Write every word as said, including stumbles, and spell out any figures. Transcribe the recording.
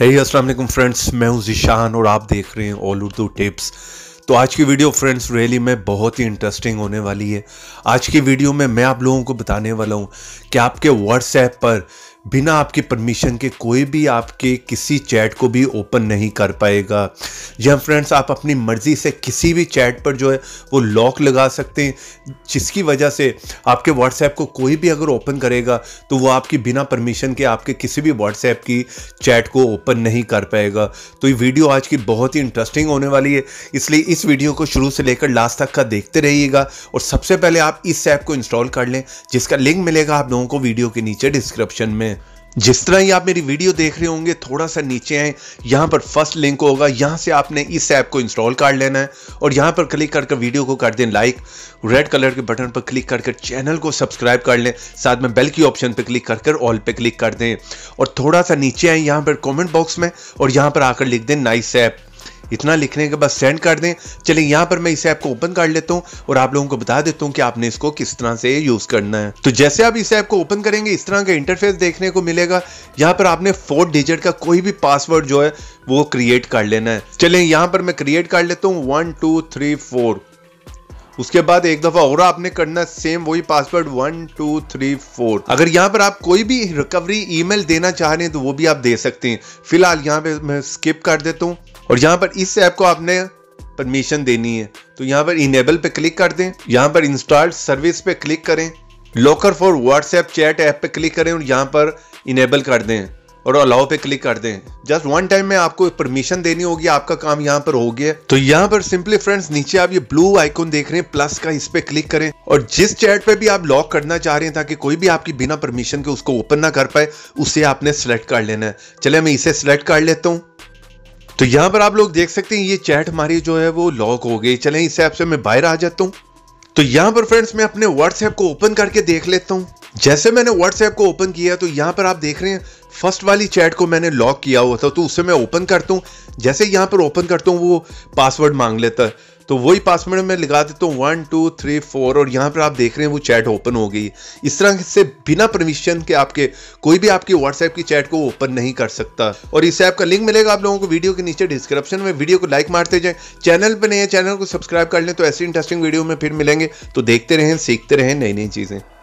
हे अस्सलाम वालेकुम फ्रेंड्स, मैं हूं ज़िशान और आप देख रहे हैं ऑल उर्दू टिप्स। तो आज की वीडियो फ्रेंड्स रियली में बहुत ही इंटरेस्टिंग होने वाली है। आज की वीडियो में मैं आप लोगों को बताने वाला हूं कि आपके व्हाट्सएप पर बिना आपके परमिशन के कोई भी आपके किसी चैट को भी ओपन नहीं कर पाएगा। जी हाँ फ्रेंड्स, आप अपनी मर्ज़ी से किसी भी चैट पर जो है वो लॉक लगा सकते हैं, जिसकी वजह से आपके व्हाट्सएप को कोई भी अगर ओपन करेगा तो वो आपकी बिना परमिशन के आपके किसी भी व्हाट्सएप की चैट को ओपन नहीं कर पाएगा। तो ये वीडियो आज की बहुत ही इंटरेस्टिंग होने वाली है, इसलिए इस वीडियो को शुरू से लेकर लास्ट तक का देखते रहिएगा। और सबसे पहले आप इस ऐप को इंस्टॉल कर लें, जिसका लिंक मिलेगा आप लोगों को वीडियो के नीचे डिस्क्रिप्शन में। जिस तरह ही आप मेरी वीडियो देख रहे होंगे, थोड़ा सा नीचे आए, यहाँ पर फर्स्ट लिंक होगा, यहाँ से आपने इस ऐप को इंस्टॉल कर लेना है और यहाँ पर क्लिक करके वीडियो को कर दें लाइक, रेड कलर के बटन पर क्लिक करके चैनल को सब्सक्राइब कर लें, साथ में बेल की ऑप्शन पर क्लिक करके ऑल पे क्लिक कर दें। और थोड़ा सा नीचे आए यहाँ पर कॉमेंट बॉक्स में और यहाँ पर आकर लिख दें नाइस ऐप। इतना लिखने के बाद सेंड कर दें। चलिए यहाँ पर मैं इस ऐप को ओपन कर लेता हूँ और आप लोगों को बता देता हूँ कि आपने इसको किस तरह से यूज करना है। तो जैसे आप इस ऐप को ओपन करेंगे, इस तरह का इंटरफेस देखने को मिलेगा। यहाँ पर आपने फोर डिजिट का कोई भी पासवर्ड जो है वो क्रिएट कर लेना है। चलिए यहाँ पर मैं क्रिएट कर लेता हूँ वन टू थ्री फोर। उसके बाद एक दफा और आपने करना सेम वही password one two three four. अगर यहाँ पर आप कोई भी रिकवरी ईमेल देना चाह रहे हैं तो वो भी आप दे सकते हैं। फिलहाल यहाँ पे मैं स्किप कर देता हूँ और यहाँ पर इस ऐप को आपने परमिशन देनी है, तो यहाँ पर इनेबल पे क्लिक कर दें। यहाँ पर इंस्टॉल सर्विस पे क्लिक करें, locker for WhatsApp chat app पे क्लिक करें और यहाँ पर इनेबल कर दें और अलाउ पे क्लिक कर दें। जस्ट वन टाइम में आपको परमिशन देनी होगी। आपका काम यहाँ पर हो गया। तो यहाँ पर सिंपली फ्रेंड्स नीचे आप ये ब्लू आइकॉन देख रहे हैं प्लस का, इस पे क्लिक करें और जिस चैट पे भी आप लॉक करना चाह रहे हैं ताकि कोई भी आपकी बिना परमिशन के उसको ओपन ना कर पाए, उसे आपने सेलेक्ट कर लेना है। चले मैं इसे सेलेक्ट कर लेता हूँ। तो यहाँ पर आप लोग देख सकते हैं ये चैट हमारी जो है वो लॉक हो गई। चलें इस ऐप से मैं बाहर आ जाता हूँ। तो यहाँ पर फ्रेंड्स मैं अपने व्हाट्सएप को ओपन करके देख लेता हूँ। जैसे मैंने व्हाट्सएप को ओपन किया तो यहाँ पर आप देख रहे हैं फर्स्ट वाली चैट को मैंने लॉक किया हुआ था, तो उसे मैं ओपन करता हूँ। जैसे यहाँ पर ओपन करता हूँ वो पासवर्ड मांग लेता है, तो वही पासवर्ड मैं लगा देता हूँ वन टू थ्री फोर। और यहाँ पर आप देख रहे हैं वो चैट ओपन हो गई। इस तरह से बिना परमिशन के आपके कोई भी आपकी व्हाट्सएप की चैट को ओपन नहीं कर सकता। और इस ऐप का लिंक मिलेगा आप लोगों को वीडियो के नीचे डिस्क्रिप्शन में। वीडियो को लाइक मारते जाएं, चैनल पर नए चैनल को सब्सक्राइब कर लें। तो ऐसी इंटरेस्टिंग वीडियो में फिर मिलेंगे, तो देखते रहें, सीखते रहें नई नई चीज़ें।